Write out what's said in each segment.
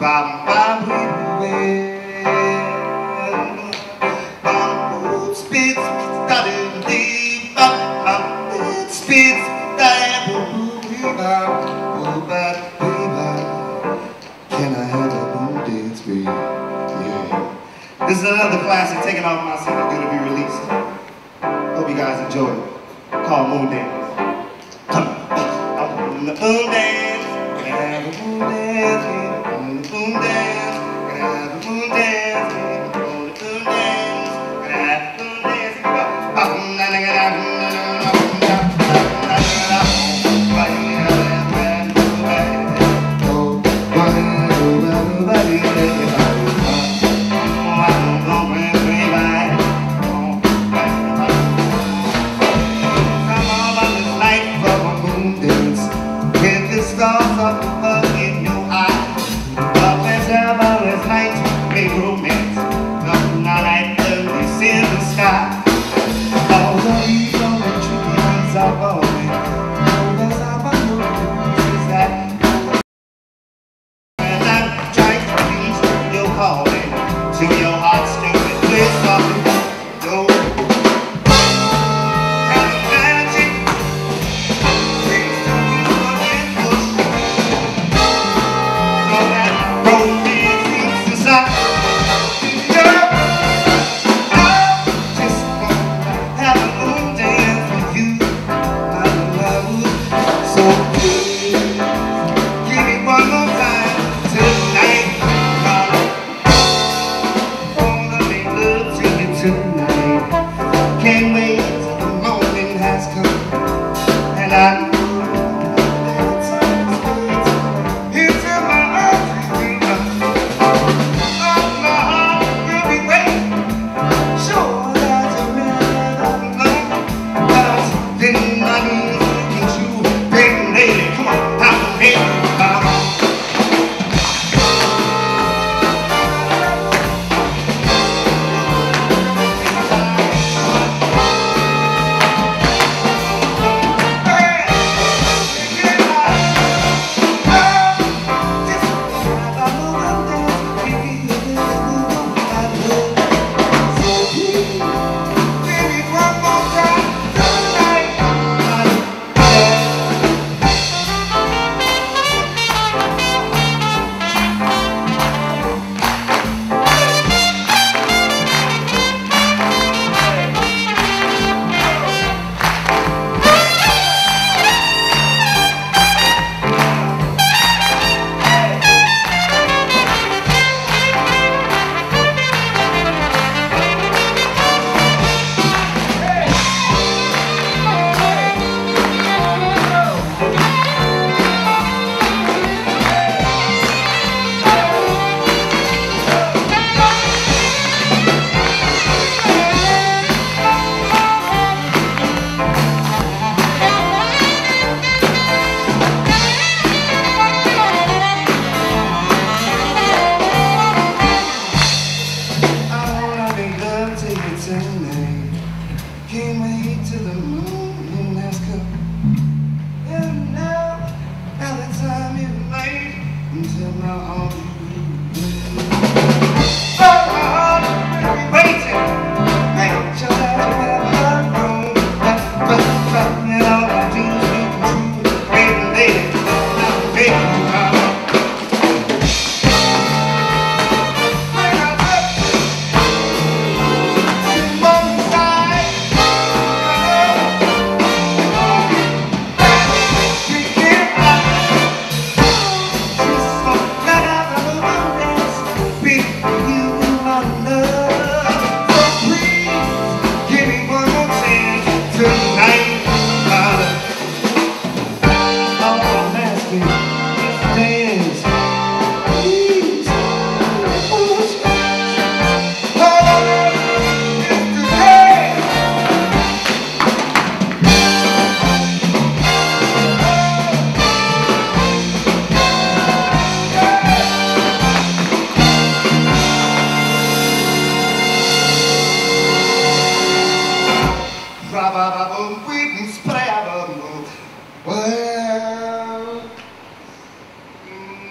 Can I have that Moondance, baby? Yeah. This is another classic taken off my CD due to be released. Hope you guys enjoy it. Called Moondance. I'm from the Moondance. Can I have a Moondance, baby? I'm from the Moondance. Can I have a Moondance, baby? I'm from the Moondance. Can I have a Moondance? Well,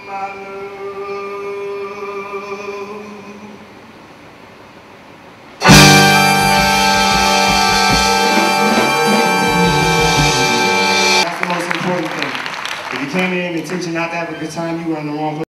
my love. not to have a good time, you were in the wrong place.